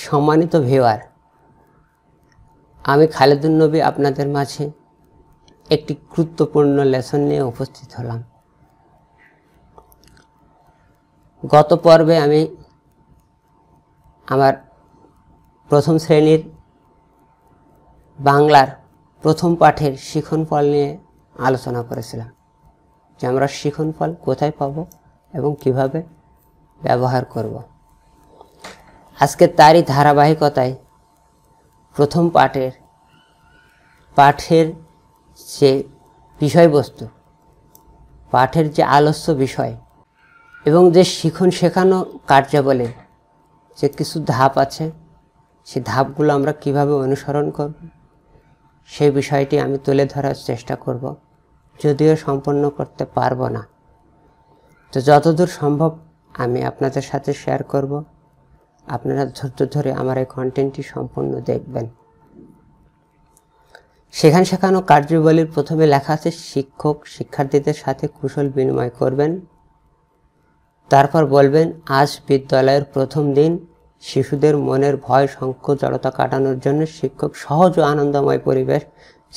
सम्मानित ভিউয়ার आमी खालेदুন নবী आपनादेर माझे एकटी गुरुत्वपूर्ण लेसन निये उपस्थित हलाम। गत पर्वे आमी आमार प्रथम श्रेणीर बांगलार प्रथम पाठेर शिखनफल निये आलोचना करेछिलाम जे आमरा शिखनफल कोथाय पाबो एबं किभाबे व्यवहार करब। আজকে তারই ধারাবাহিকতায় প্রথম পাঠের যে বিষয়বস্তু, পাঠের যে আলোচ্য বিষয় এবং যে শিখন শেখানো কার্যাবলী যে কিছু ধাপ আছে, সেই ধাপগুলো আমরা কিভাবে অনুসরণ করব সেই বিষয়টি আমি তুলে ধরার চেষ্টা করব, যদিও সম্পন্ন করতে পারবো না। তো যতদূর সম্ভব আমি আপনাদের সাথে শেয়ার করব। আপনারা ধৈর্য ধরে আমার এই কন্টেন্টটি সম্পূর্ণ দেখবেন। সেখান শেখানো কার্যাবলীর প্রথমে লেখা আছে শিক্ষক শিক্ষার্থীদের সাথে কুশল বিনিময় করবেন। তারপর বলবেন আজ বিদ্যালয়ের প্রথম দিন, শিশুদের মনের ভয় সংকোচ জড়তা কাটানোর জন্য শিক্ষক সহজ ও আনন্দময় পরিবেশ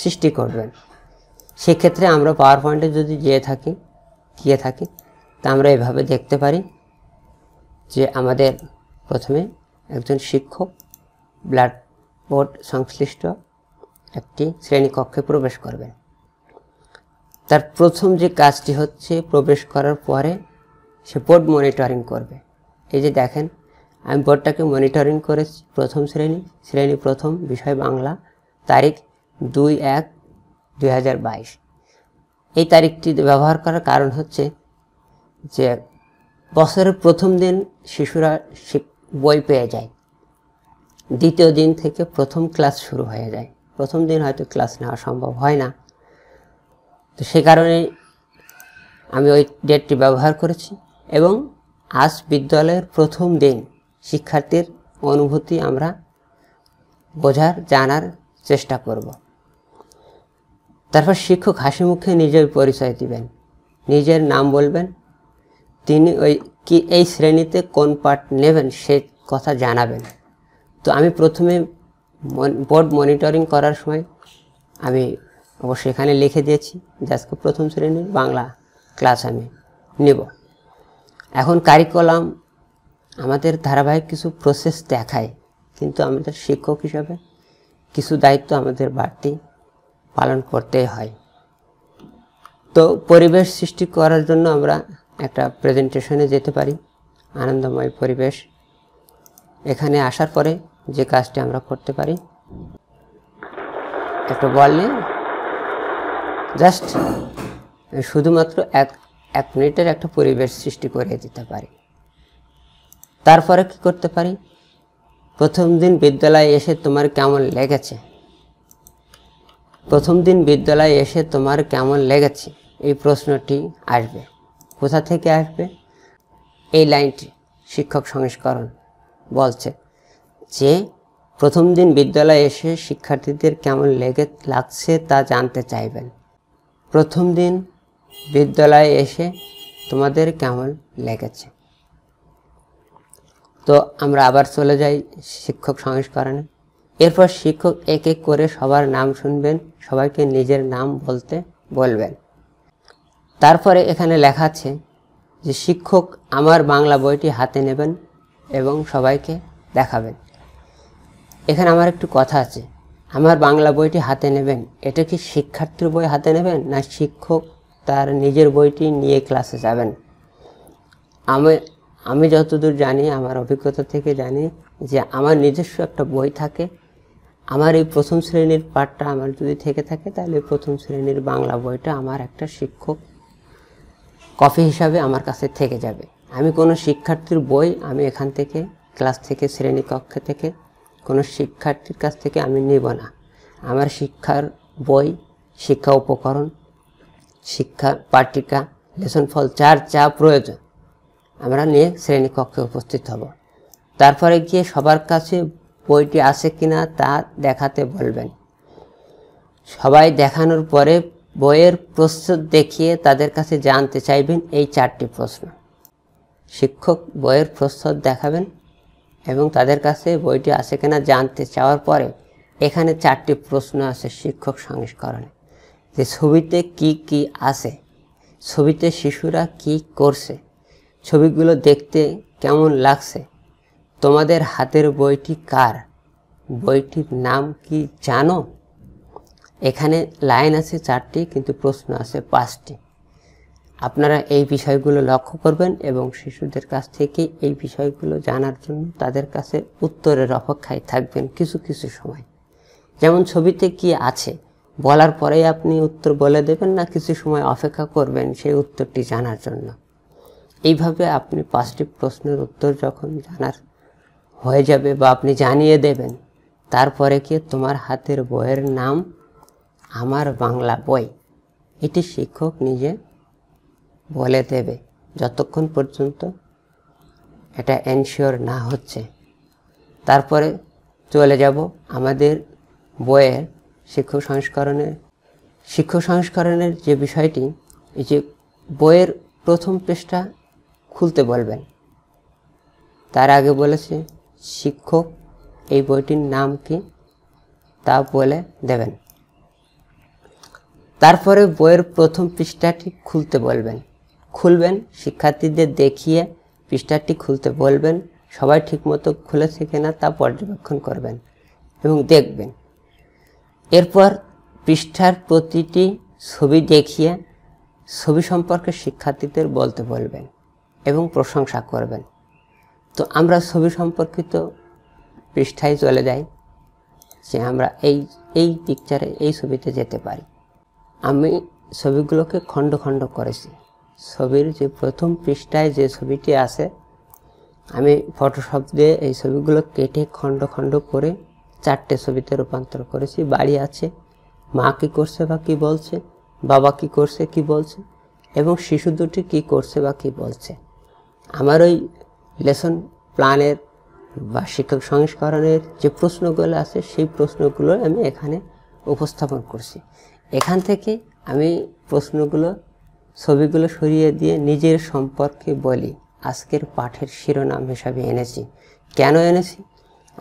সৃষ্টি করবেন। সেক্ষেত্রে আমরা পাওয়ারপয়েন্টে যদি গিয়ে থাকি তা আমরা এভাবে দেখতে পারি যে আমাদের प्रथमे एकजन शिक्षक ब्लैक बोर्ड संश्लिष्ट एक श्रेणीकक्षे प्रवेश करबेन। तार प्रथम जे काजटी हच्छे प्रवेश करार परे से बोर्ड मनिटरिंग करबे। एई जे देखें आमि बोर्डटाके मनिटरिंग करेछि। प्रथम श्रेणी प्रथम विषय बांगला, तारीख 2-1-2022। एई तारीखटी व्यवहार करार कारण हच्छे जे बछरेर प्रथम दिन शिशुरा बई पेये जाए, द्वितीय दिन थेके प्रथम क्लास शुरू हो जाए। प्रथम दिन हयतो क्लास नेওয়া सम्भव है ना, तो सेई कारणे आमि ओई डेटटी व्यवहार करेछि। एबं आज विद्यालयेर प्रथम दिन शिक्षार्थीर अनुभूति आमरा बोझार जानार चेष्टा करब। तारपर शिक्षक हासि मुखे निजेर परिचय दिबेन, निजेर नाम बोलबेन, तिनि ओई कि এই শ্রেণীতে কোন পার্ট নেবেন সে কথা জানাবেন। তো আমি প্রথমে বোর্ড মনিটরিং করার সময় আমি অবশ্যই এখানে লিখে দিয়েছি যে আজকে প্রথম শ্রেণীর বাংলা ক্লাস আমি নেব। এখন কারিকুলাম আমাদের ধারাবাহিক কিছু প্রসেস দেখায়, কিন্তু আমাদের শিক্ষক হিসাবে কিছু দায়িত্ব আমাদের বাড়তি পালন করতে হয়। তো পরিবেশ সৃষ্টি করার জন্য আমরা একটা প্রেজেন্টেশনে যেতে পারি। আনন্দময় পরিবেশ এখানে আসার পরে যে কাজটি আমরা করতে পারি, একটা বল নিয়ে জাস্ট শুধুমাত্র এক মিনিটের একটা পরিবেশ সৃষ্টি করে দিতে পারি। তারপরে কি করতে পারি, প্রথম দিন বিদ্যালয়ে এসে তোমার কেমন লেগেছে, প্রথম দিন বিদ্যালয়ে এসে তোমার কেমন লেগেছে, এই প্রশ্নটি আসবে। কোথা থেকে আসবে এই লাইনটি? শিক্ষক সংস্করণ বলছে যে প্রথম দিন বিদ্যালয়ে এসে শিক্ষার্থীদের কেমন লাগছে তা জানতে চাইবেন। প্রথম দিন বিদ্যালয়ে এসে তোমাদের কেমন লেগেছে। তো আমরা আবার চলে যাই শিক্ষক সংস্করণে। এরপর শিক্ষক এক এক করে সবার নাম শুনবেন, সবাইকে নিজের নাম বলতে বলবেন। তারপরে এখানে লেখা আছে যে শিক্ষক আমার বাংলা বইটি হাতে নেবেন এবং সবাইকে দেখাবেন। এখানে আমার একটু কথা আছে, আমার বাংলা বইটি হাতে নেবেন, এটা কি শিক্ষার্থীর বই হাতে নেবেন না শিক্ষক তার নিজের বইটি নিয়ে ক্লাসে যাবেন? আমি যতদূর জানি, আমার অভিজ্ঞতা থেকে জানি যে আমার নিজস্ব একটা বই থাকে। আমার এই প্রথম শ্রেণীর পাঠটা আমার যদি থেকে থাকে তাহলে প্রথম শ্রেণীর বাংলা বইটা আমার একটা শিক্ষক কপি হিসাবে আমার কাছে থেকে যাবে। আমি কোনো শিক্ষার্থীর বই আমি এখান থেকে ক্লাস থেকে শ্রেণীকক্ষ থেকে কোনো শিক্ষার্থীর কাছ থেকে আমি নেব না। আমার শিক্ষার বই, শিক্ষা উপকরণ, শিক্ষা পাটিকা, লেসন ফল, যার যা প্রয়োজন আমরা নিয়ে শ্রেণীকক্ষে উপস্থিত হব। তারপরে গিয়ে সবার কাছে বইটি আছে কিনা তা দেখাতে বলবেন। সবাই দেখানোর পরে বইয়ের প্রশ্ন দেখিয়ে তাদের কাছে জানতে চাইবেন এই চারটি প্রশ্ন। শিক্ষক বইয়ের প্রশ্ন দেখাবেন एवं तादेर कासे बोईटी आसे किना जानते चावार परे एखाने चारटी प्रश्न आछे शिक्षक संस्करणे जे छबिते की की आछे छबिते शिशुरा की करछे छबिगुलो देखते केमन लागछे तोमादेर हातेर बोईटी कार बोईटीर नाम की जानो एखाने लाइन आछे चारटी किन्तु प्रश्न आछे पाँचटी আপনারা এই বিষয়গুলো লক্ষ্য করবেন এবং শিশুদের কাছ থেকে এই বিষয়গুলো জানার জন্য তাদের কাছে উত্তরের অপেক্ষায় থাকবেন কিছু কিছু সময়। যেমন ছবিতে কি আছে বলার পরেই আপনি উত্তর বলে দেবেন না কিছু সময় অপেক্ষা করবেন সেই উত্তরটি জানার জন্য। এইভাবে আপনি পাঁচটি প্রশ্নের উত্তর যখন জানার হয়ে যাবে বা আপনি জানিয়ে দেবেন তারপরে কি তোমার হাতের বইয়ের নাম আমার বাংলা বই এটি শিক্ষক নিজে बोले देवे जतक्षण पर्यन्त एटा एनश्योर ना होच्छे। तारपरे चले जाब आमादेर बोयेर शिक्षक संस्करणेर जे विषयटी एई बोयेर प्रथम पृष्ठा खुलते बोलबेन तार आगे बोलेछे शिक्षक एई बोईटिर नाम कि ता बोले देवेन। तारपरे बोयेर प्रथम पृष्ठाटी खुलते बोलबेन खुलबेन शिक्षार्थीदेर देखिए पृष्ठाटी खुलते बोलबेन सबाई ठीकमतो खुलेछे किना ता पर्यवेक्षण करबेन एबं देखबेन। एरपर पृष्ठार प्रतिटी छवि देखिए छवि सम्पर्के शिक्षार्थीदेर बोलते बोलबेन एबं प्रशंसा करबेन। तो आमरा छवि सम्पर्कित पृष्ठाय चले जाई जे आमरा एई एई पिक्चारे एई छबिते जेते पारी। आमी छविगुलोके खंड खंड करेছি छबिर जे प्रथम पृष्ठाय जे छबिटी आछे आमी ফটোশপ দিয়ে এই ছবিগুলো কেটে খंड খंड করে চারটি ছবিতে রূপান্তর করেছি। বাড়ি আছে মা কি করছে বা কি বলছে বাবা কি করছে কি বলছে এবং শিশু দুটি কি করছে বা কি বলছে। আমার ওই লেসন প্ল্যানের বা শিক্ষক সংস্করণের যে প্রশ্নগুলো আছে সেই প্রশ্নগুলো আমি এখানে উপস্থাপন করছি। एखान थेके आमी प्रश्नगुलो छविगुलो सरिये दिए निजेर सम्पर्के बोली आजकेर पाठेर शिरोनाम हिसाबे एनेछि केन एनेछि।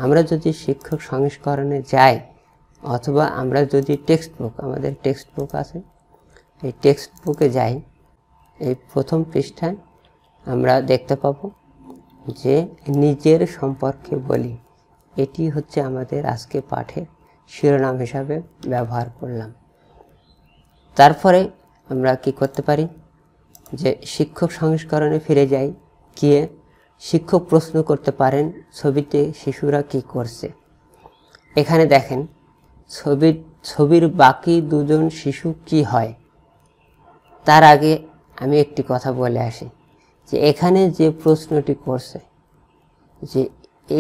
आमरा जदि शिक्षक संस्करणे जाई अथवा आमरा जदि टेक्सटबुक आमादेर टेक्सटबुक आछे एई टेक्सटबुके जाई एई प्रथम पृष्ठाय आमरा देखते पाबो जे निजेर सम्पर्के बोली एटी होच्छे आमादेर आजके पाठेर शिरोनाम हिसाबे व्यवहार करलाम। तारपरे आमरा कि करते पारी जे शिक्षक संस्करणे फिरे जाई किए शिक्षक प्रश्न करते पारेन छबिते शिशुरा कि करछे। एखाने देखें छबिर बाकी दुजन शिशु कि हय तार आगे आमी एकटी कथा बोले आसि जे एखाने जे प्रश्नटी करछे जे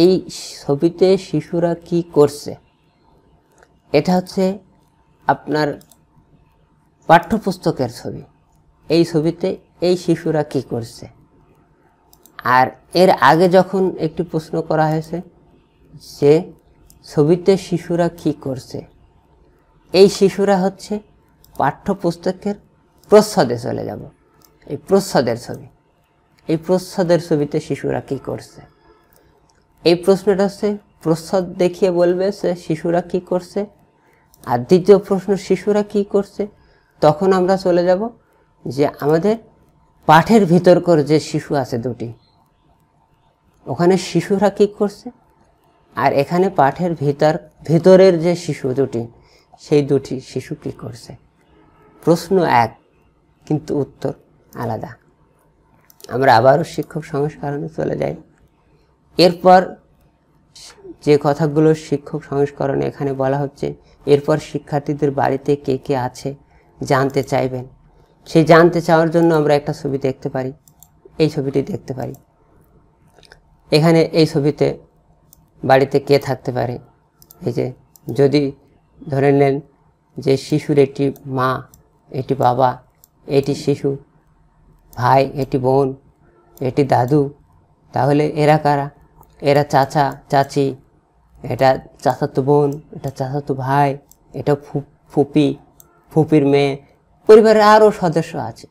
एई छबिते शिशुरा कि करछे एटा हच्छे आपनार पाठ्यपुस्तकेर छवि एई छविते एई शिशुरा कि करछे। आर एर आगे जखन एकटी प्रश्न करा हयेछे जे छविते शिशुरा कि करछे एई शिशुरा हच्छे पाठ्यपुस्तकेर प्रच्छदे चले जाब एई प्रच्छदेर छवि एई प्रच्छदेर छविते शिशुरा कि करछे एई प्रश्नटा हच्छे प्रच्छद देखिए बोलबे से शिशुरा कि करछे। आर द्वितीय प्रश्न शिशुरा कि करछे তখন আমরা চলে যাব যে আমাদের পাঠের ভিতরকার যে শিশু আছে দুটি ওখানে শিশুরা কি করছে আর এখানে পাঠের ভিতরের যে শিশু দুটি সেই দুটি শিশু কি করছে। প্রশ্ন এক কিন্তু উত্তর আলাদা। আমরা আবার শিক্ষক সংস্করণে চলে যাই। এরপর যে কথাগুলো শিক্ষক সংস্করণে এখানে বলা হচ্ছে এরপর শিক্ষার্থীদের বাড়িতে কে কে আছে जानते चाइबेन से जानते चावार जोन्नो आमरा एकटा छवि देखते पारी एई छविटी देखते पारी एखाने एई छविते बाड़ीते के थाकते पारे एई जे जदि धरे नेन जे शिशुर एकटी मा एकटी बाबा एकटी शिशु भाई एकटी बोन एकटी दादू ताहले एरा कारा एरा चाचा चाची एटा चाचातो बोन एटा चाचातो भाई एटा फुपी फुपिर मे परिवार आरो सदस्य आछे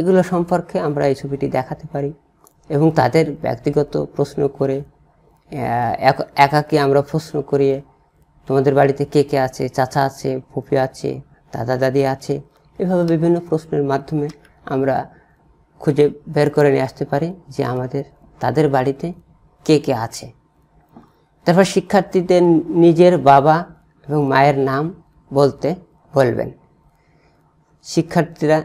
एगुलो सम्पर्के आमरा एई छबिटी देखाते पारी एबं तादेर व्यक्तिगत प्रश्न करे एकाकी आमरा प्रश्न करिए तोमादेर बाड़ीते के के आछे चाचा आछे फुफी आछे दादा दादी आछे एभाबे विभिन्न प्रश्नेर माध्यमे आमरा खुंजे बेर करे निये आसते पारी जे आमादेर तादेर बाड़ीते के आछे। तारपर शिक्षार्थीदेर निजेर बाबा एबं मायेर नाम बोलते बोलबेन। शिक्षार्थीरा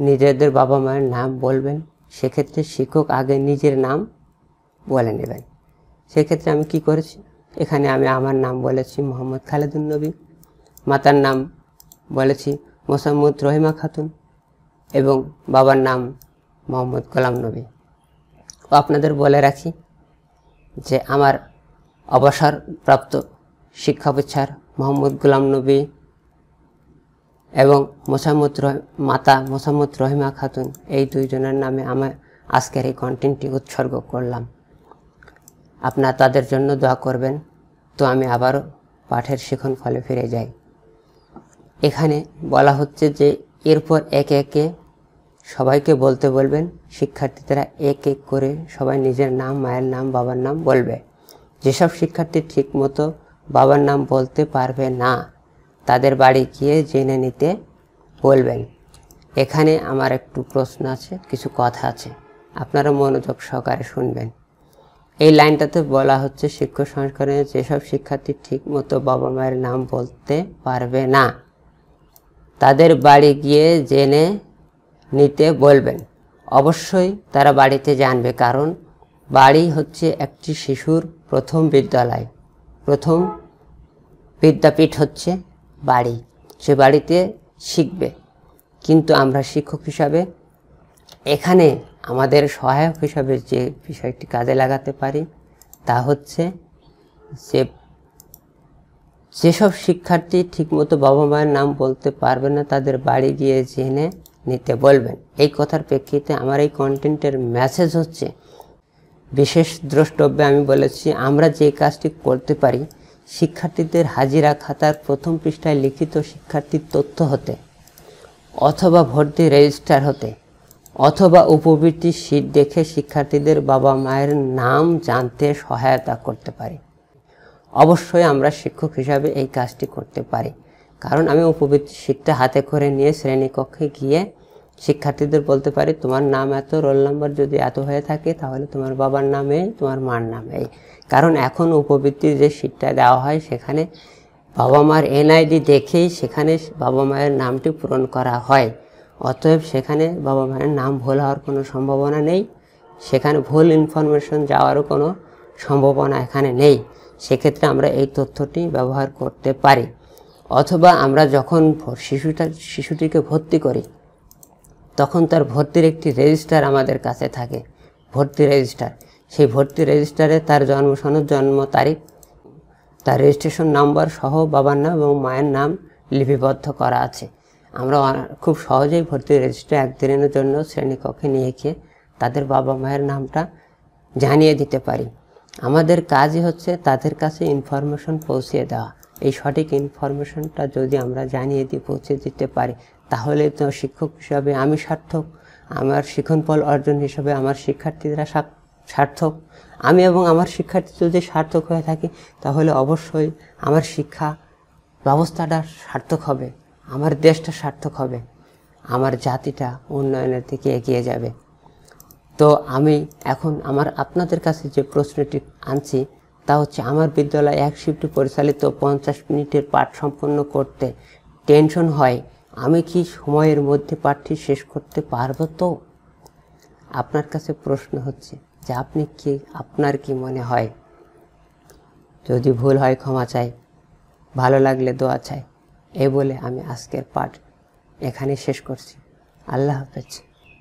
निजेदेर बाबा मायेर नाम बोलबेन से क्षेत्रे शिक्षक आगे निजेर नाम बोले नेबेन। से क्षेत्रे आमि कि करेछि एखाने आमि आमार नाम बोलेछि मुहम्मद खालेदुन्नबी, मातार नाम बोलेछि मोसाम्मत रहिमा खातुन एवं बाबार नाम मोहम्मद गोलाम नबी। तो आपनादेर बोले राखी जे आमार अवसरप्राप्त शिक्षा प्रचार मोहम्मद गोलाम नबी एवं माता मोसाम्मत रहिमा खातुन एई दुइजोनेर नामे आमि आजकेर एई कन्टेंटटी उत्सर्ग करलाम। आपनारा तादेर जन्य दुआ करबेन। तो आमि आबारो पाठेर शिक्षण फले फिरे जाई। एखाने बला हच्छे जे एरपर एके एके सबाइके बोलते बोलबेन। शिक्षार्थीदेरा एक एक करे सबाई निजेर नाम मायेर नाम बाबार नाम बोलबे। जेसब शिक्षार्थी ठीकमतो बाबार नाम बोलते पारबे ना तादेर बाड़ी गिये जेने निते बोलबेन। एखाने आमार एकटु प्रश्न आछे, किछु कथा आछे, आपनारा मनोयोग सहकारे शुनबेन। এই লাইনটাতে বলা হচ্ছে শিক্ষক সংস্করণে যেসব শিক্ষার্থী ঠিকমতো বাবা মায়ের নাম বলতে পারবে না তাদের বাড়ি গিয়ে জেনে নিতে বলবেন। অবশ্যই তারা বাড়িতে জানবে, কারণ বাড়ি হচ্ছে একটি শিশুর প্রথম বিদ্যালয়। প্রথম বিদ্যাপীঠ হচ্ছে বাড়ি। সে বাড়িতে শিখবে। কিন্তু আমরা শিক্ষক হিসাবে এখানে আমাদের সহায়ক হিসাবে যে বিষয়টি কাজে লাগাতে পারি তা হচ্ছে যেসব শিক্ষার্থী ঠিকমতো বাবা মায়ের নাম বলতে পারবে না তাদের বাড়ি গিয়ে জেনে নিতে বলবেন। এই কথার প্রেক্ষিতে আমার এই কন্টেন্টের মেসেজ হচ্ছে বিশেষ দ্রষ্টব্যে আমি বলেছি আমরা যে কাজটি করতে পারি শিক্ষার্থীদের হাজিরা খাতার প্রথম পৃষ্ঠায় লিখিত শিক্ষার্থীর তথ্য হতে অথবা ভর্তি রেজিস্টার হতে অথবা উপবৃত্তি শীট দেখে শিক্ষার্থীদের বাবা মায়ের নাম জানতে সহায়তা করতে পারি। অবশ্যই আমরা শিক্ষক হিসাবে এই কাজটি করতে পারি, কারণ আমি উপবৃত্তি শীটটা হাতে করে নিয়ে শ্রেণীকক্ষে গিয়ে শিক্ষার্থীদের বলতে পারি তোমার নাম এত, রোল নাম্বার যদি এত হয়ে থাকে তাহলে তোমার বাবার নামে তোমার মার নামে। কারণ এখন উপবৃত্তির যে শীটটা দেওয়া হয় সেখানে বাবা মার NID দেখেই সেখানে বাবা মায়ের নামটি পূরণ করা হয়। অতএব সেখানে বাবা মায়ের নাম ভুল হওয়ার কোনো সম্ভাবনা নেই, সেখানে ভুল ইনফরমেশন যাওয়ারও কোনো সম্ভাবনা এখানে নেই। সেক্ষেত্রে আমরা এই তথ্যটি ব্যবহার করতে পারি। অথবা আমরা যখন শিশুটিকে ভর্তি করি তখন তার ভর্তির একটি রেজিস্টার আমাদের কাছে থাকে, ভর্তি রেজিস্টার। সেই ভর্তি রেজিস্টারে তার জন্ম সনদ, জন্ম তারিখ, তার রেজিস্ট্রেশন নাম্বার সহ বাবার নাম এবং মায়ের নাম লিপিবদ্ধ করা আছে। আমরা খুব সহজেই ভর্তি রেজিস্টার একদিনের জন্য শ্রেণীকক্ষে নিয়ে গিয়ে তাদের বাবা মায়ের নামটা জানিয়ে দিতে পারি। আমাদের কাজই হচ্ছে তাদের কাছে ইনফরমেশন পৌঁছিয়ে দেওয়া। এই সঠিক ইনফরমেশনটা যদি আমরা জানিয়ে দিয়ে পৌঁছে দিতে পারি তাহলে তো শিক্ষক হিসাবে আমি সার্থক, আমার শিক্ষণফল অর্জন হিসাবে আমার শিক্ষার্থীরা সার্থক। আমি এবং আমার শিক্ষার্থী যদি সার্থক হয়ে থাকি তাহলে অবশ্যই আমার শিক্ষা ব্যবস্থাটা সার্থক হবে, আমার দেশটা সার্থক হবে, আমার জাতিটা উন্নয়নের দিকে এগিয়ে যাবে। তো আমি এখন আপনাদের কাছে যে প্রশ্নটি আনছি তা হচ্ছে আমার বিদ্যালয়ে এক শিফটে পরিচালিত 50 মিনিটের পাঠ সম্পন্ন করতে টেনশন হয়, আমি কি সময়ের মধ্যে পাঠটি শেষ করতে পারবো? তো আপনার কাছে প্রশ্ন হচ্ছে যে আপনার কি মনে হয়? যদি ভুল হয় ক্ষমা চাই, ভালো লাগলে দোয়া চাই। এই বলে আমি আজকের পাঠ এখানে শেষ করছি। আল্লাহ হাফেজ।